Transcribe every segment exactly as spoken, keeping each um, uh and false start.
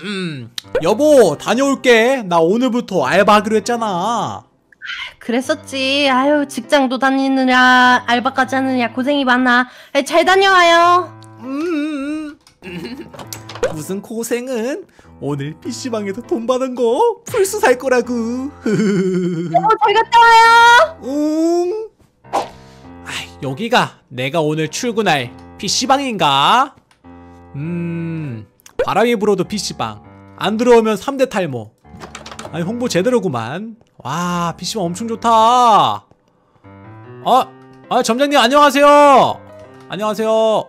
음 여보 다녀올게. 나 오늘부터 알바하기로 했잖아. 그랬었지. 아유 직장도 다니느냐 알바까지 하느냐 고생이 많아. 잘 다녀와요. 음, 음. 무슨 고생은? 오늘 피씨방에서 돈 받은 거 풀수 살 거라고. 여보 잘 갔다 와요. 응. 아이, 여기가 내가 오늘 출근할 피씨방인가? 음... 바람이 불어도 피씨방 안 들어오면 삼 대 탈모. 아니 홍보 제대로구만. 와 피씨방 엄청 좋다. 아, 아 점장님 안녕하세요. 안녕하세요.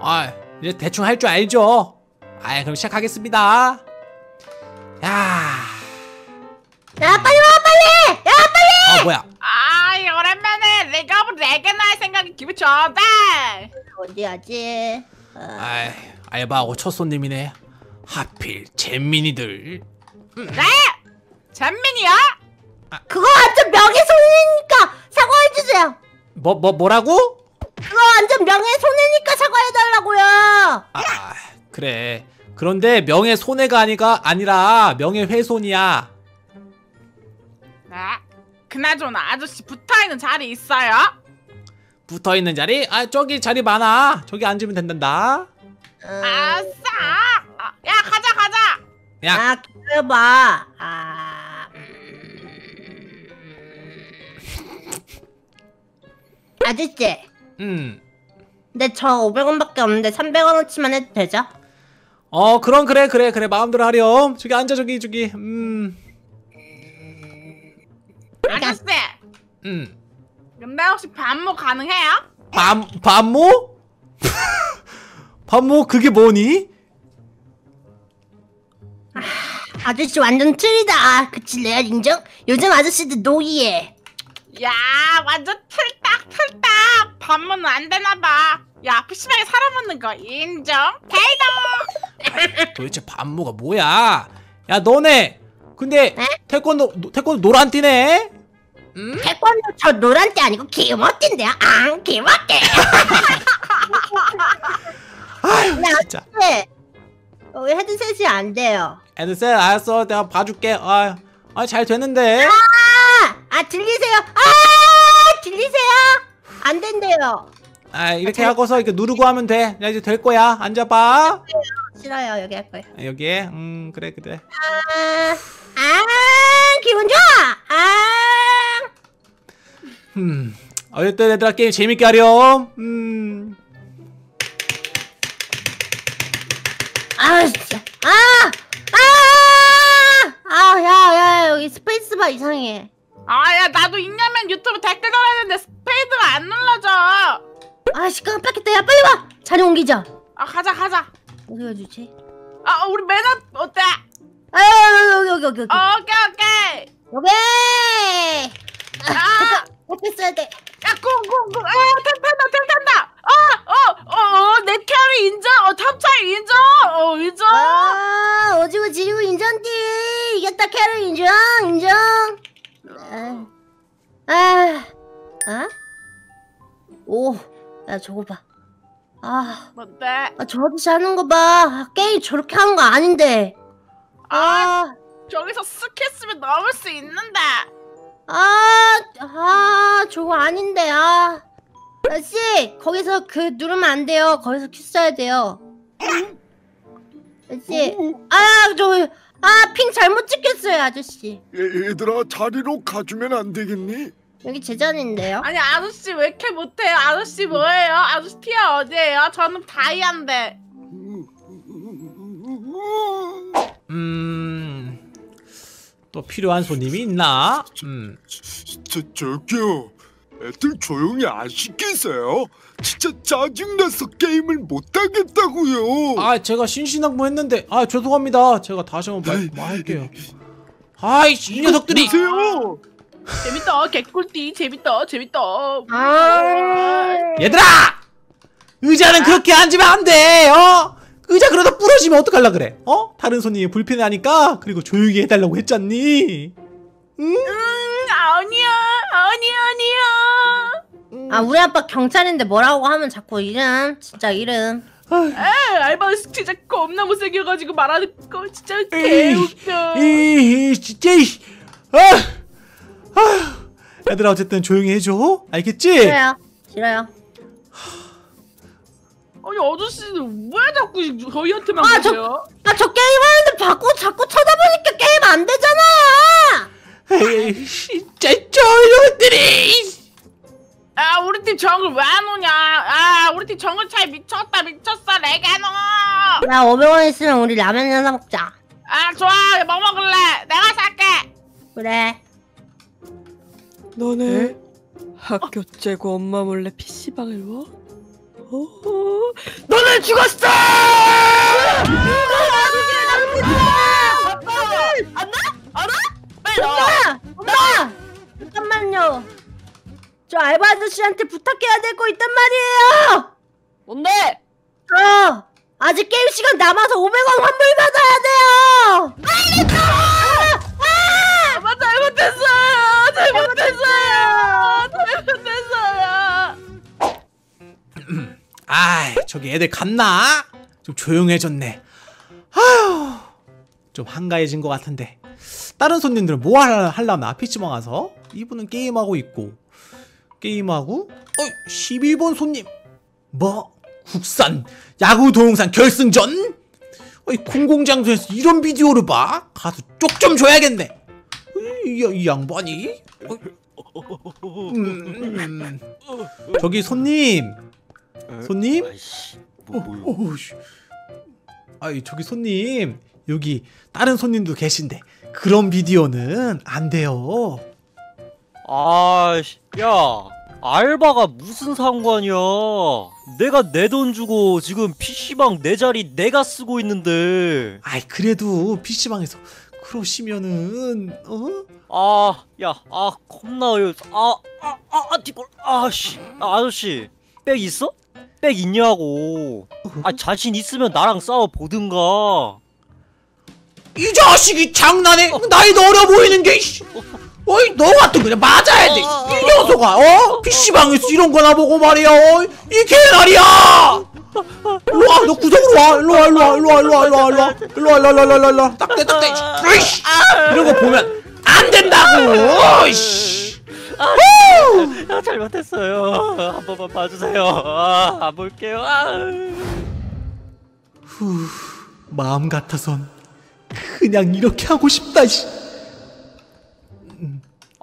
아 이제 대충 할 줄 알죠? 아 그럼 시작하겠습니다. 야, 야 빨리 와 빨리. 야 빨리. 아 뭐야? 아 오랜만에 내가 한번 레게나 할 생각이 기분 좋다. 언제 하지? 아 알바하고 첫 손님이네. 하필 잼민이들. 음. 네? 잼민이야? 아. 그거 완전 명예훼손이니까 사과해주세요. 뭐, 뭐, 뭐라고? 그거 완전 명예훼손이니까 사과해달라고요. 아 그래. 그런데 명예손해가 아니가 아니라 명예훼손이야. 네? 그나저나 아저씨 붙어있는 자리 있어요? 붙어있는 자리? 아 저기 자리 많아. 저기 앉으면 된단다. 음... 아싸! 야 가자 가자! 야! 아 기다려봐. 아... 아저씨. 음. 근데 저 오백 원밖에 없는데 삼백 원어치만 해도 되죠? 어 그럼 그래 그래 그래 마음대로 하렴. 저기 앉아 저기 저기. 음. 아저씨. 음. 근데 혹시 반모 가능해요? 반 반모? 반모 그게 뭐니? 아, 아저씨 완전 틀리다. 그치 레알 인정? 요즘 아저씨들 노이해. 야 완전 틀딱 틀딱. 반모는 안 되나봐. 야 피씨방에 사람 없는 거 인정? 대이동. 도대체 반모가 뭐야? 야 너네 근데 에? 태권도 태권도 노란띠네? 음? 태권도 저 노란띠 아니고 기모띠인데요. 앙 기모띠. 아유 진짜. 왜 헤드셋이 안 돼요? 헤드셋 알았어. 내가 봐줄게. 아, 아 잘 되는데. 아, 아 들리세요? 아 들리세요? 안 된대요. 아 이렇게 아, 하고서 이렇게 누르고 하면 돼. 야 이제 될 거야. 앉아봐. 싫어요. 여기 할 거예요. 아, 여기에? 음 그래 그래. 아, 아 기분 좋아. 아. 음 어쨌든 얘들아 게임 재밌게 하렴. 음. 아 진짜 아아아아야야 여기 스페이스바 이상해. 아야 나도 있냐면 유튜브 댓글 달았는데 스페이스가 안 눌러져. 아 시간 뺏겼다. 야 빨리 와. 자리 옮기자. 아 가자 가자. 어디 가주지? 아 우리 매너 어때? 아 여기 여기 여기 여기. 오케이 오케이 오케이. 아 어떻게 써야 돼? 야 쿵쿵쿵. 아 탄탄다 탄탄다. 어어어내 캐리 인정. 어 탑차이 인정. 어 인정. 아 오지고 지리고 인정띠. 이겼다 캐리 인정 인정. 아아오야 저거 봐아 뭔데? 아 저 아저씨 하는 거봐. 아, 게임 저렇게 하는 거 아닌데. 아, 아 저기서 스킬쓰면 넘을 수 있는데. 아, 아, 저거 아닌데. 아, 아저씨 거기서 그 누르면 안 돼요. 거기서 큐 써야 돼요. 아저씨, 아, 저, 아, 핑 잘못 찍혔어요, 아저씨. 얘, 얘들아, 자리로 가주면 안 되겠니? 여기 제 자리인데요. 아니, 아저씨 왜 이렇게 못해요? 아저씨 뭐예요? 아저씨 티어 어디예요? 저는 다이아인데. 음. 또 필요한 손님이 있나? 음. 저, 저기요. 애들 조용히 안 시키세요? 진짜 짜증나서 게임을 못하겠다고요. 아 제가 신신당부 했는데 아 죄송합니다. 제가 다시 한번 말할게요. 아이씨 이 녀석들이. 보세요. 재밌다 개꿀띠. 재밌다 재밌다. 아 얘들아 의자는 그렇게 앉으면 안 돼. 어? 의자 그러다 부러지면 어떡할라 그래? 어? 다른 손님이 불편하니까. 그리고 조용히 해달라고 했잖니. 응? 음, 아니야 아니야 아니야. 음. 아 우리 아빠 경찰인데 뭐라고 하면 자꾸 이름 진짜 이름. 아, 알바스 진짜 겁나 못생겨가지고 말하는 거 진짜 개웃겨. 이 진짜 아, 아, 얘들아 어쨌든 조용히 해줘. 알겠지? 싫어요. 싫어요. 아니 아저씨는 왜 자꾸 저희한테만 아, 그래요? 아 저 게임하는데 자꾸 자꾸 쳐다보니까 게임 안 되잖아. 에이, 진짜 저놈들이. 아 우리 팀 정글 왜 안 오냐? 아 우리 팀 정글 차이 미쳤다 미쳤어 레게노. 나 오백 원 있으면 우리 라면 하나 먹자. 아 좋아 뭐 먹을래? 내가 살게. 그래. 너네 응? 학교 째고 엄마 몰래 피씨방을 와? 오호 너네 죽었어! 안 나? 알아? 빨리 나와! 엄마! 잠깐만요. 저 알바 아저씨한테 부탁해야 될 거 있단 말이에요! 뭔데? 저 아직 게임 시간 남아서 오백 원 환불 받아야 돼요! 빨리 줘! 아! 엄마 잘못했어요! 잘못했어요! 잘못했어요! 아이 저기 애들 갔나? 좀 조용해졌네. 아휴 좀 한가해진 것 같은데 다른 손님들은 뭐 하려나? 피씨방 와서? 이분은 게임하고 있고 게임하고 어? 십일 번 손님 뭐? 국산 야구 동영상 결승전? 어이 공공장소에서 이런 비디오를 봐? 가서 쪽 좀 줘야겠네. 이, 이 양반이? 어? 음, 저기 손님 손님? 어, 어, 아이 저기 손님 여기 다른 손님도 계신데 그런 비디오는 안 돼요. 아이씨, 야, 알바가 무슨 상관이야? 내가 내 돈 주고 지금 피씨방 내 자리 내가 쓰고 있는데. 아이, 그래도 피씨방에서 그러시면은, 어? 아, 야, 아, 겁나 어이없어. 아, 아, 아, 아, 뒷골. 아, 씨. 아, 아저씨, 백 있어? 백 있냐고. 아, 자신 있으면 나랑 싸워보든가. 이 자식이 장난해? 어. 나이도 어려 보이는 게, 씨. 어이 너 같은 그냥 맞아야 돼 이 녀석아. 어? 피씨방에서 이런 거나 보고 말이야. 어이 이 개나리야. 일로와 너 구석으로 와. 일로와 일로와 일로와 일로와 일로와 일로와 일로와 일로와 일로와 딱대 딱대 으이씨 이런 거 보면 안 된다고. 이씨 아 잘못했어요. 한 번만 봐주세요. 아 안 볼게요. 후 마음 같아선 그냥 이렇게 하고 싶다. 씨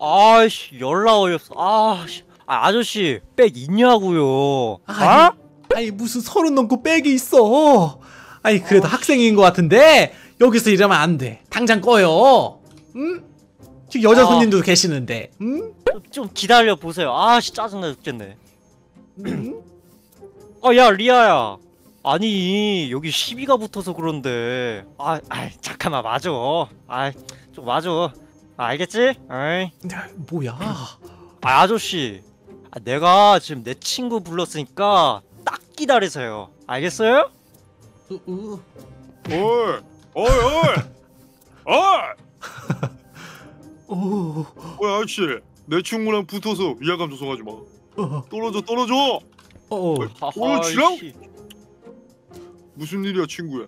아이씨 열라 어이없어. 아씨 아저씨 백 있냐고요. 아니, 어? 아니 무슨 서른 넘고 백이 있어. 아니 그래도 어, 학생인 것 같은데 여기서 이러면 안 돼. 당장 꺼요. 응? 지금 여자 어. 손님도 계시는데. 응? 좀, 좀 기다려 보세요. 아씨 짜증나 죽겠네. 어 야 리아야 아니 여기 시비가 붙어서 그런데 아, 아 잠깐만 맞아. 아 좀 맞아. 알겠지? 에이. 뭐야? 아, 아저씨, 아, 내가 지금 내 친구 불렀으니까 딱 기다리세요. 알겠어요? 어어. 어이, 어이, 어이, 어이. 오. 어, 아저씨, 내 친구랑 붙어서 위화감 조성하지 마. 어. 떨어져, 떨어져. 어. 오늘 지랑? 무슨 일이야, 친구야?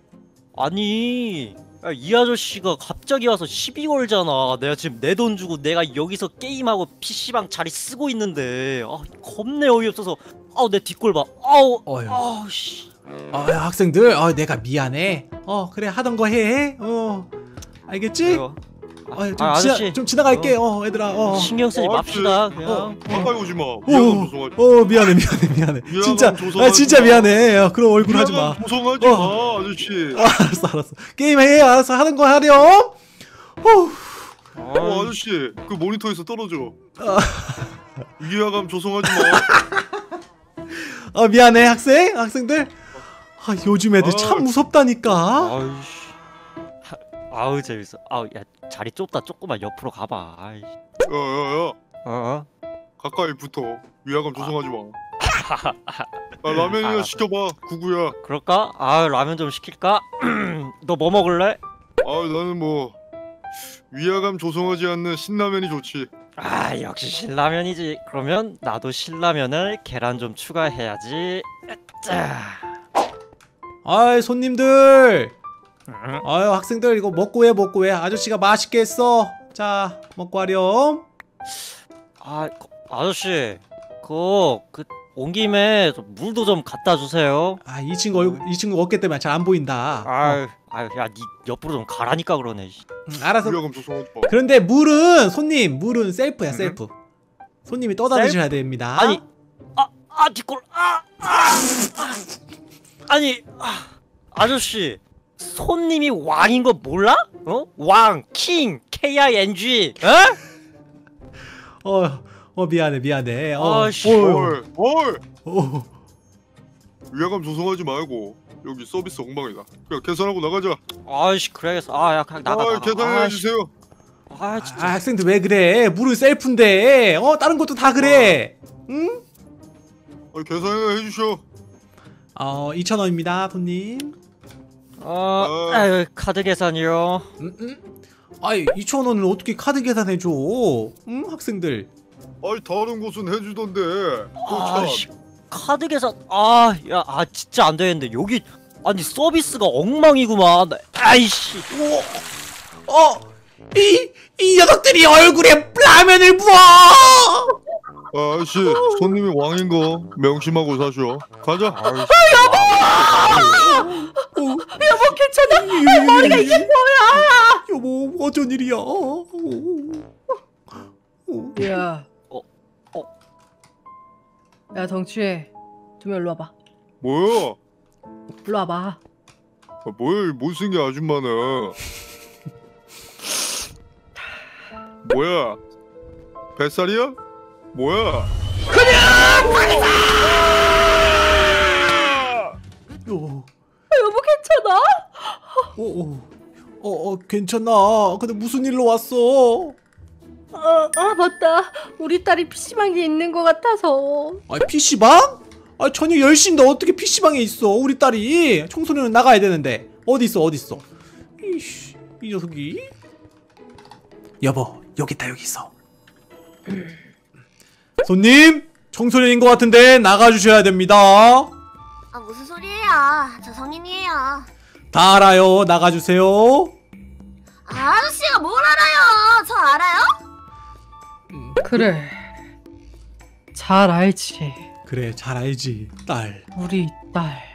아니. 야, 이 아저씨가 갑자기 와서 시비 걸잖아. 내가 지금 내 돈 주고 내가 여기서 게임하고 피씨방 자리 쓰고 있는데 아 겁내 어이없어서 아우 내 뒷골 봐. 아우 아우 씨. 아 야, 학생들 아 내가 미안해. 어 그래 하던 거 해. 어 알겠지? 아, 아, 좀, 아, 지나, 아저씨. 좀 지나갈게. 어, 어 얘들아 어. 신경 쓰지 어, 맙시다. 그냥 어, 가까이 오지 마. 어 미안해 미안해 미안해. 진짜 아 진짜 미안해. 야, 그런 얼굴 하지 마. 조성하지 어. 마 아저씨. 아, 알았어 알았어. 게임 해 알았어 하는 거 하렴. 후. 어 아저씨 그 모니터에서 떨어져. 아. 위화감 조성하지 마. 아 미안해 학생 학생들. 아 요즘 애들 아. 참 무섭다니까. 아이씨. 아우 재밌어. 아우 야 자리 좁다. 조금만 옆으로 가봐. 아이씨. 야야야. 어? 가까이 붙어. 위화감 조성하지 마. 아 라면이나 아, 시켜봐. 구구야. 그럴까? 아 라면 좀 시킬까? 너 뭐 먹을래? 아 나는 뭐 위화감 조성하지 않는 신라면이 좋지. 아 역시 신라면이지. 그러면 나도 신라면을 계란 좀 추가해야지. 자. 아이 손님들, 아유 학생들 이거 먹고 해 먹고 해. 아저씨가 맛있게 했어. 자 먹고 하렴. 아 그, 아저씨 그거 그 온 김에 좀 물도 좀 갖다 주세요. 아 이 친구 얼굴, 이 친구 어깨 때문에 잘 안 보인다. 아유 어. 아유 야 니 옆으로 좀 가라니까 그러네. 음, 알아서. 그런데 물은 손님 물은 셀프야 셀프. 손님이 떠다 셀프? 드셔야 됩니다. 아니 아아 뒷골 아, 아, 아 아니 아, 아저씨. 손님이 왕인 거 몰라? 어? 왕, 킹, 케이 아이 엔 지, 어? 어, 어 미안해, 미안해. 어, 씨. 뭘, 뭘? 어. 위화감 조성하지 말고 여기 서비스 엉망이다. 그냥 계산하고 나가자. 아이씨, 그래야겠어. 아, 야, 그냥 나가. 아, 계산해 주세요. 아, 진짜. 아, 학생들 왜 그래? 물은 셀프인데, 어, 다른 것도 다 그래. 아. 응? 아, 계산해 주셔. 어, 이천 원입니다, 손님. 어, 어... 아유, 카드 계산이요. 음, 음? 아이, 이천 원을 어떻게 카드 계산해줘? 응, 학생들? 아이, 다른 곳은 해주던데. 아, 씨, 카드 계산, 아, 야, 아, 진짜 안 되겠는데. 여기, 아니, 서비스가 엉망이구만. 아이씨. 오, 어, 이, 이 녀석들이 얼굴에 라면을 부어! 아, 아저씨, 손님이 왕인 거 명심하고 사셔. 가자. 아이씨. 아, 여보! 어, 여보 괜찮아? 아, 머리가 이게 뭐야? 여보 어쩐 일이야? 어, 어. 야, 어, 어, 야 덩치해, 두 명 일로 와봐. 뭐야? 일로 와봐. 아, 뭐야 못생긴 아줌마는? 뭐야? 뱃살이야? 뭐야? 그냥 방이다. 여보 괜찮아? 어어 어어 괜찮아. 근데 무슨 일로 왔어? 아, 아 맞다. 우리 딸이 피씨방에 있는 것 같아서. 아 피씨방? 아 저녁 열 시인데 어떻게 피씨방에 있어? 우리 딸이 청소년은 나가야 되는데. 어디 있어 어디 있어? 이씨 이 녀석이. 여보 여기 있다 여기 있어. 손님 청소년인 것 같은데 나가주셔야 됩니다. 아 무슨 소리예요? 저 성인이에요. 다 알아요. 나가주세요. 아, 아저씨가 뭘 알아요? 저 알아요? 음, 그래 잘 알지. 그래 잘 알지 딸. 우리 딸.